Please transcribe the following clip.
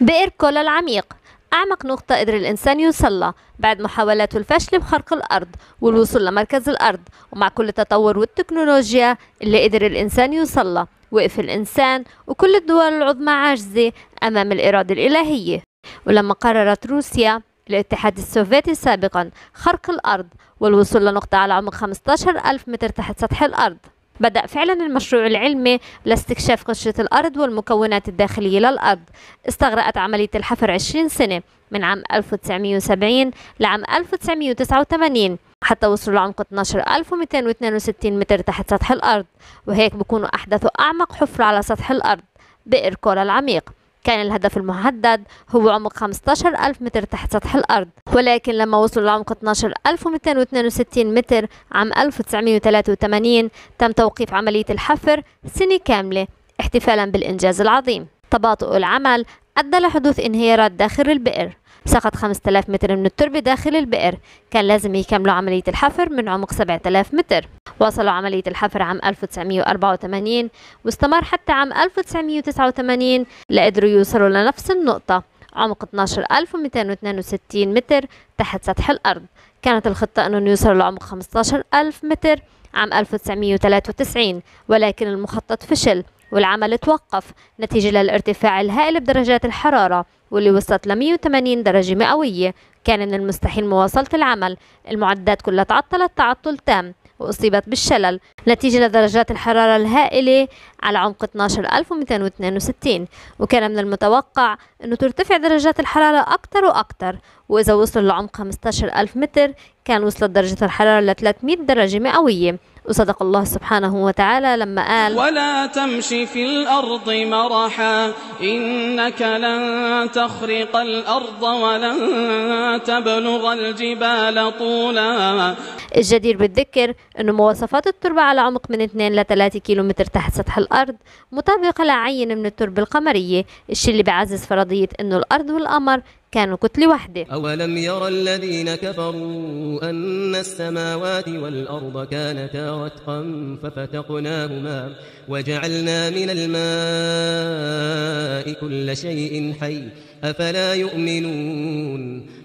بئر كولا العميق أعمق نقطة قدر الإنسان يوصل لها بعد محاولاته الفاشلة بخرق الأرض والوصول لمركز الأرض. ومع كل تطور والتكنولوجيا اللي قدر الإنسان يوصل لها، وقف الإنسان وكل الدول العظمى عاجزة أمام الإرادة الإلهية. ولما قررت روسيا الاتحاد السوفيتي سابقا خرق الأرض والوصول لنقطة على عمق 15,000 متر تحت سطح الأرض، بدأ فعلا المشروع العلمي لاستكشاف قشرة الأرض والمكونات الداخلية للأرض. استغرقت عملية الحفر 20 سنة، من عام 1970 لعام 1989، حتى وصلوا لعمق 12,262 متر تحت سطح الأرض، وهيك بكونوا أحدثوا أعمق حفرة على سطح الأرض، بئر كولا العميق. كان الهدف المحدد هو عمق 15,000 متر تحت سطح الأرض، ولكن لما وصلوا لعمق 12,262 متر عام 1983 تم توقيف عملية الحفر سنة كاملة احتفالا بالإنجاز العظيم. تباطؤ العمل أدى لحدوث انهيارات داخل البئر، سقط 5000 متر من التربة داخل البئر. كان لازم يكملوا عملية الحفر من عمق 7000 متر. واصلوا عملية الحفر عام 1984 واستمر حتى عام 1989 لقدروا يوصلوا لنفس النقطة، عمق 12,262 متر تحت سطح الأرض. كانت الخطة أنهم يوصلوا لعمق 15,000 متر عام 1993، ولكن المخطط فشل والعمل توقف نتيجة للارتفاع الهائل بدرجات الحرارة واللي وصلت ل 180 درجة مئوية. كان من المستحيل مواصلة العمل، المعدات كلها تعطلت تعطل تام وأصيبت بالشلل نتيجة لدرجات الحرارة الهائلة على عمق 12,262، وكان من المتوقع أنه ترتفع درجات الحرارة أكثر وأكثر، وإذا وصل لعمق 15,000 متر كان وصلت درجة الحرارة ل 300 درجة مئوية. وصدق الله سبحانه وتعالى لما قال: ولا تمش في الأرض مرحا إنك لن تخرق الأرض ولن تبلغ الجبال طولا. الجدير بالذكر أن مواصفات التربة على عمق من 2 ل 3 كيلومتر تحت سطح الأرض مطابقة لعينة من التربة القمرية، الشيء اللي بعزز فرضية أنه الأرض والقمر كانوا كتلة واحدة. أولم يرى الذين كفروا أن السماوات والأرض كانتا رتقا ففتقناهما وجعلنا من الماء كل شيء حي أفلا يؤمنون.